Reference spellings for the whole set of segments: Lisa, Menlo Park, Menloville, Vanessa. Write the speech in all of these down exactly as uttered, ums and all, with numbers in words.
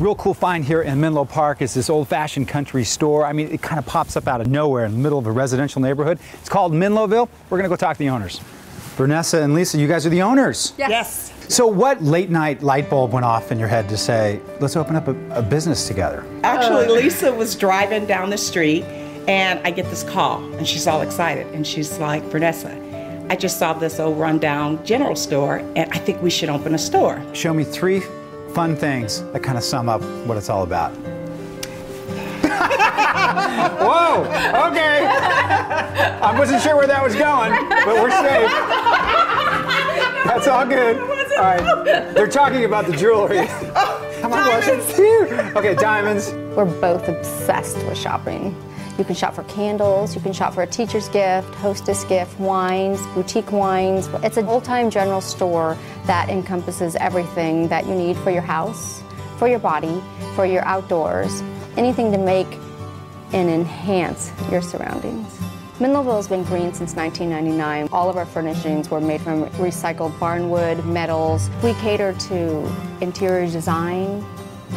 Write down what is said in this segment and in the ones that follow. Real cool find here in Menlo Park is this old-fashioned country store. I mean, it kind of pops up out of nowhere in the middle of a residential neighborhood. It's called Menloville. We're going to go talk to the owners. Vanessa and Lisa, you guys are the owners. Yes. yes. So what late night light bulb went off in your head to say, let's open up a, a business together? Actually, Lisa was driving down the street and I get this call and she's all excited. And she's like, Vanessa, I just saw this old rundown general store and I think we should open a store. Show me three fun things that kind of sum up what it's all about. Whoa, okay. I wasn't sure where that was going, but we're safe. That's all good. All right. They're talking about the jewelry. Come on, diamonds. Okay, diamonds. We're both obsessed with shopping. You can shop for candles, you can shop for a teacher's gift, hostess gift, wines, boutique wines. It's an old-time general store that encompasses everything that you need for your house, for your body, for your outdoors, anything to make and enhance your surroundings. Menloville has been green since nineteen ninety-nine. All of our furnishings were made from recycled barnwood, metals. We cater to interior design,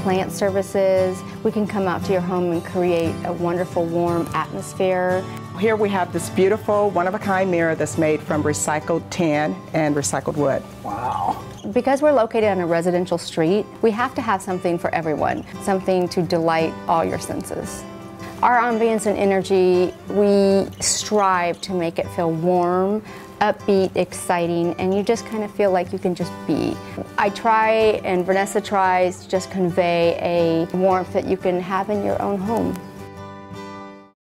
plant services. We can come out to your home and create a wonderful, warm atmosphere. Here we have this beautiful, one-of-a-kind mirror that's made from recycled tin and recycled wood. Wow. Because we're located on a residential street, we have to have something for everyone, something to delight all your senses. Our ambience and energy, we strive to make it feel warm, upbeat, exciting, and you just kind of feel like you can just be. I try, and Vanessa tries, to just convey a warmth that you can have in your own home.